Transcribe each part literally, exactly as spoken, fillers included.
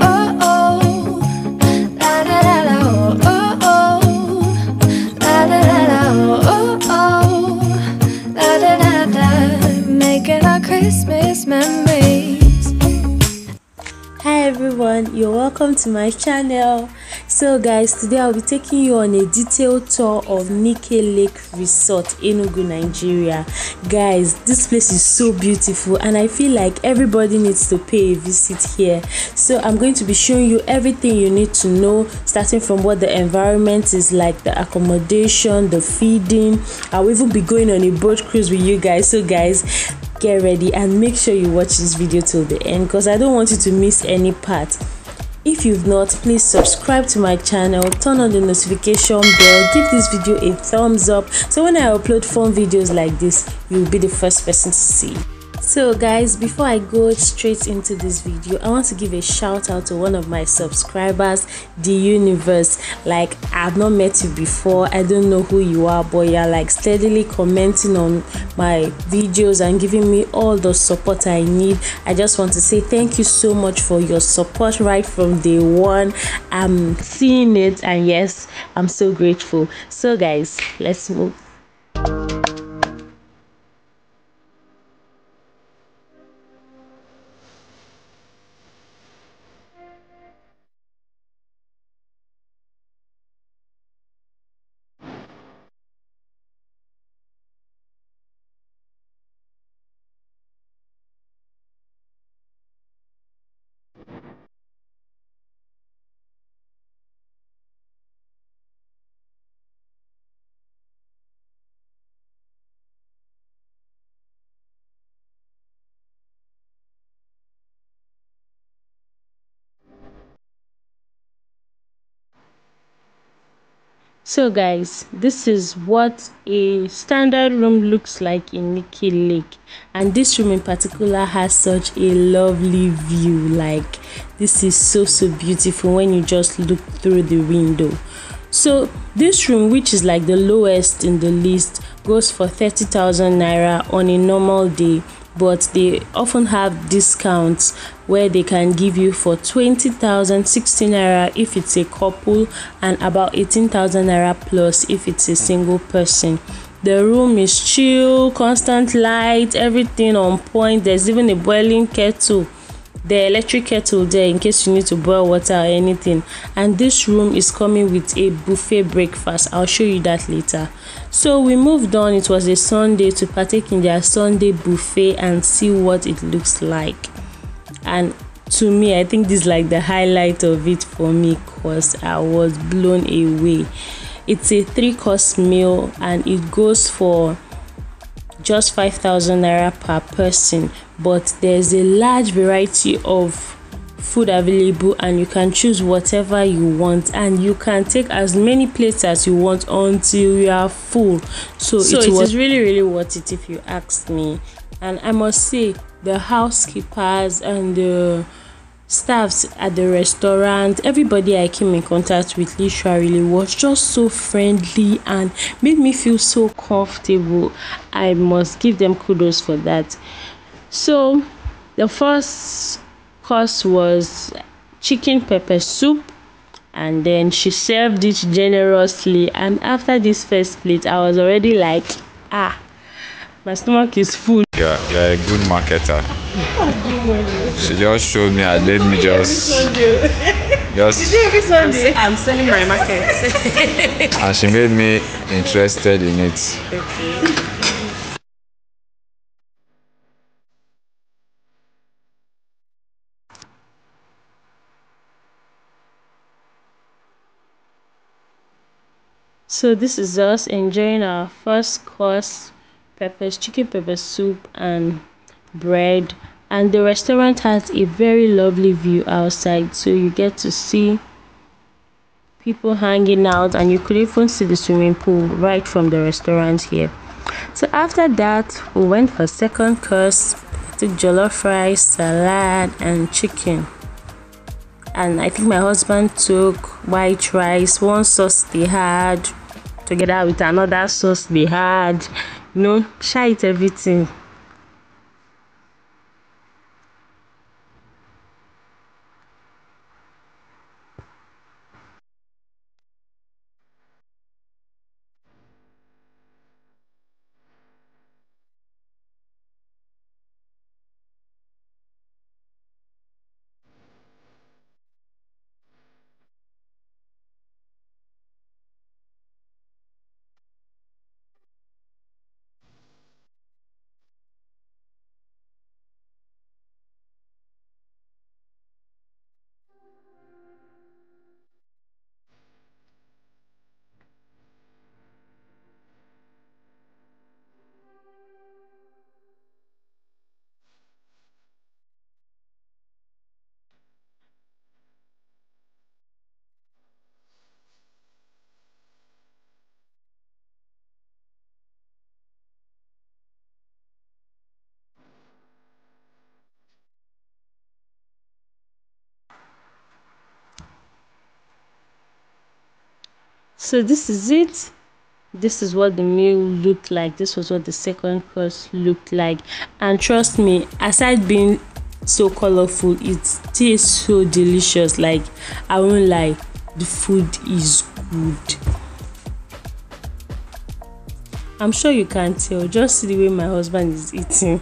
Oh, Christmas memories. Hi everyone, you're welcome to my channel. So guys, today I'll be taking you on a detailed tour of Nike Lake Resort, Enugu, Nigeria. Guys, this place is so beautiful and I feel like everybody needs to pay a visit here. So I'm going to be showing you everything you need to know, starting from what the environment is like, the accommodation, the feeding. I'll even be going on a boat cruise with you guys. So guys, get ready and make sure you watch this video till the end because I don't want you to miss any part. If you've not, please subscribe to my channel, turn on the notification bell, give this video a thumbs up so when I upload fun videos like this, you'll be the first person to see. So guys, before I go straight into this video, I want to give a shout out to one of my subscribers, the universe. Like, I've not met you before, I don't know who you are, but you're like steadily commenting on my videos and giving me all the support I need. I just want to say thank you so much for your support right from day one. I'm seeing it and yes, I'm so grateful. So guys, let's move. So guys, this is what a standard room looks like in Nike Lake, and this room in particular has such a lovely view. Like, this is so so beautiful when you just look through the window. So this room, which is like the lowest in the list, goes for thirty thousand naira on a normal day, but they often have discounts where they can give you for twenty thousand sixty naira if it's a couple and about eighteen thousand naira plus if it's a single person. The room is chill, constant light, everything on point. There's even a boiling kettle, the electric kettle there in case you need to boil water or anything. And this room is coming with a buffet breakfast. I'll show you that later. So we moved on. It was a Sunday to partake in their Sunday buffet and see what it looks like. And to me, I think this is like the highlight of it for me because I was blown away. It's a three-course meal and it goes for just five thousand naira per person, but there's a large variety of food available and you can choose whatever you want and you can take as many plates as you want until you are full. So, so it, it was is really really worth it if you ask me. And I must say, the housekeepers and the staffs at the restaurant, everybody I came in contact with literally was just so friendly and made me feel so comfortable. I must give them kudos for that. So the first course was chicken pepper soup, and then she served it generously, and after this first plate I was already like, ah, my stomach is full. Yeah, you're a good marketer. She just showed me and let me just. Just Did you every Sunday? I'm selling my market. And she made me interested in it. Okay. So this is us enjoying our first course, peppers, chicken pepper soup and bread. And the restaurant has a very lovely view outside, so you get to see people hanging out, and you could even see the swimming pool right from the restaurant here. So after that, we went for second course, took jollof rice, salad and chicken, and I think my husband took white rice, one sauce they had together with another sauce they had, you know, share it everything. So this is it. This is what the meal looked like. This was what the second course looked like, and trust me, aside being so colorful, it tastes so delicious. Like, I won't lie, the food is good. I'm sure you can tell, just see the way my husband is eating.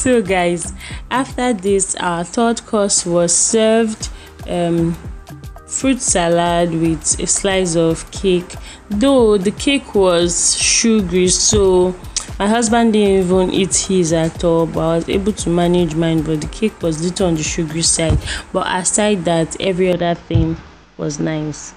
So guys, after this, our third course was served um fruit salad with a slice of cake, though the cake was sugary, so my husband didn't even eat his at all, but I was able to manage mine. But the cake was little on the sugary side, but aside that, every other thing was nice.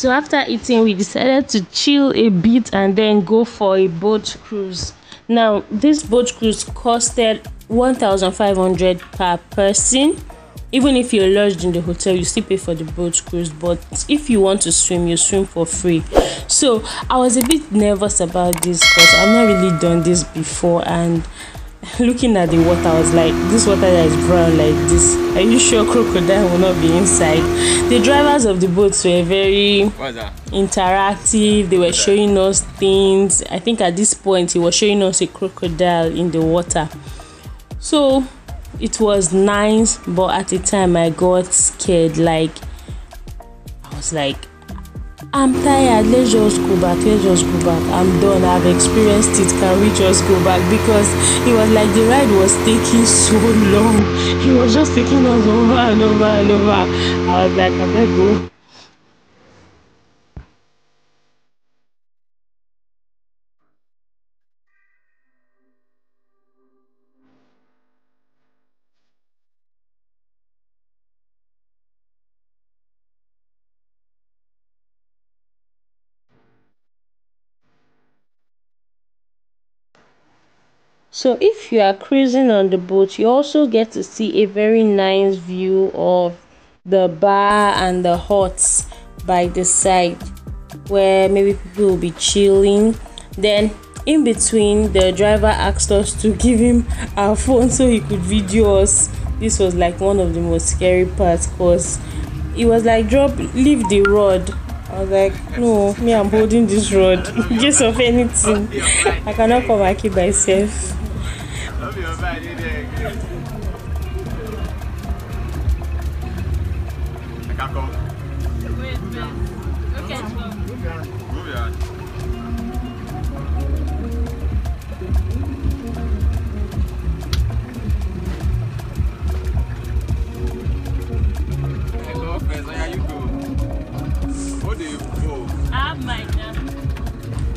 So after eating, we decided to chill a bit and then go for a boat cruise. Now, this boat cruise costed one thousand five hundred per person. Even if you're lodged in the hotel, you still pay for the boat cruise, but if you want to swim, you swim for free. So I was a bit nervous about this because I've not really done this before, and looking at the water, I was like, this water that is brown like this, are you sure crocodile will not be inside? The drivers of the boats were very interactive. They were showing us things. I think at this point he was showing us a crocodile in the water. So it was nice, but at the time I got scared. Like, I was like, I'm tired, let's just go back, let's just go back, I'm done, I've experienced it, can we just go back? Because it was like the ride was taking so long, it was just taking us over and over and over. I was like, I better go. So if you are cruising on the boat, you also get to see a very nice view of the bar and the huts by the side where maybe people will be chilling. Then in between, the driver asked us to give him our phone so he could video us. This was like one of the most scary parts because it was like, drop, leave the rod. I was like, no, me, I'm holding this rod in case of anything. I cannot come back here myself.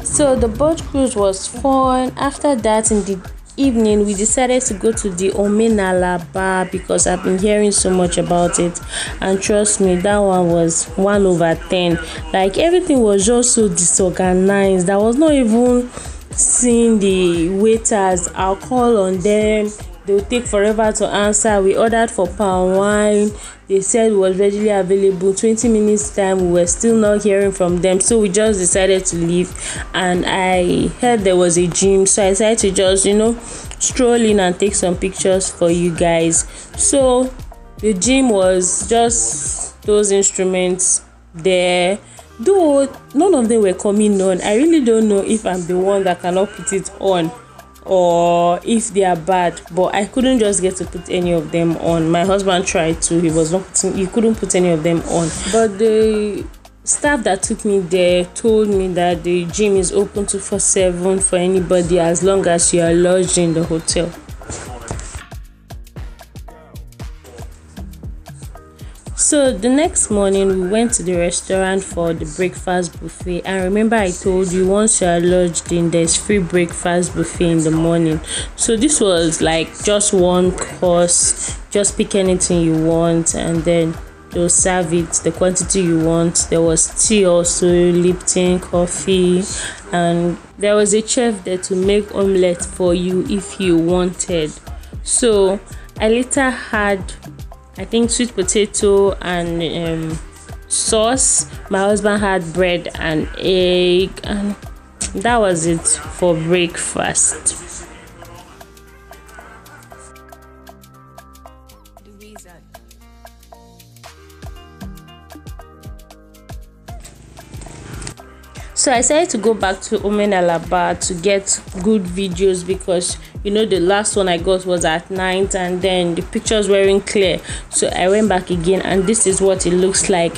So the boat cruise was fun. After that, in the evening, we decided to go to the Omenala bar because I've been hearing so much about it, and trust me, that one was one over ten. Like, everything was just so disorganized. I was not even seeing the waiters. I'll call on them, they'll take forever to answer. We ordered for palm wine, they said it was readily available. Twenty minutes time, we were still not hearing from them, so we just decided to leave. And I heard there was a gym, so I decided to just, you know, stroll in and take some pictures for you guys. So the gym was just those instruments there, though none of them were coming on. I really don't know if I'm the one that cannot put it on or if they are bad, but I couldn't just get to put any of them on. My husband tried to, he was not putting, he couldn't put any of them on. But the staff that took me there told me that the gym is open twenty-four seven for anybody as long as you are lodged in the hotel. So the next morning, we went to the restaurant for the breakfast buffet, and remember I told you, once you are lodged in, there's free breakfast buffet in the morning. So this was like just one course, just pick anything you want and then they'll serve it the quantity you want. There was tea also, Lipton coffee, and there was a chef there to make omelette for you if you wanted. So I later had, I think, sweet potato and um, sauce. My husband had bread and egg, and that was it for breakfast. So I decided to go back to Omenala bar to get good videos because, you know, the last one I got was at night and then the pictures weren't clear. So I went back again, and this is what it looks like.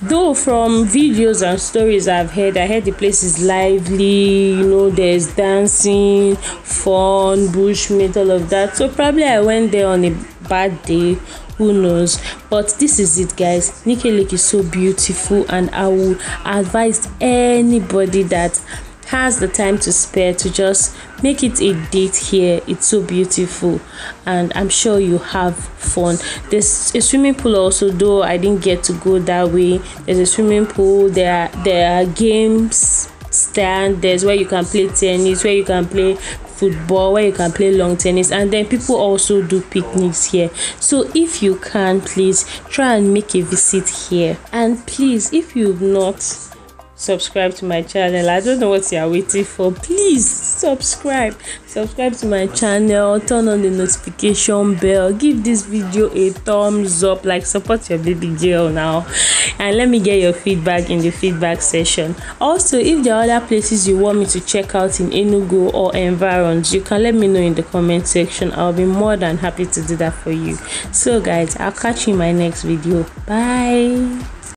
Though from videos and stories I've heard, I heard the place is lively, you know, there's dancing, fun, bushmeat, all of that. So probably I went there on a bad day, who knows. But this is it, guys. Nike Lake is so beautiful, and I would advise anybody that has the time to spare to just make it a date here. It's so beautiful and I'm sure you have fun. There's a swimming pool also, though I didn't get to go that way. There's a swimming pool, there are, there are games stand, there's where you can play tennis, where you can play football, where you can play long tennis, and then people also do picnics here. So if you can, please try and make a visit here. And please, if you've not subscribe to my channel, I don't know what you are waiting for. Please subscribe subscribe to my channel, turn on the notification bell, give this video a thumbs up, like, support your baby girl now, and let me get your feedback in the feedback session. Also, if there are other places you want me to check out in Enugu or environs, you can let me know in the comment section. I'll be more than happy to do that for you. So guys, I'll catch you in my next video. Bye.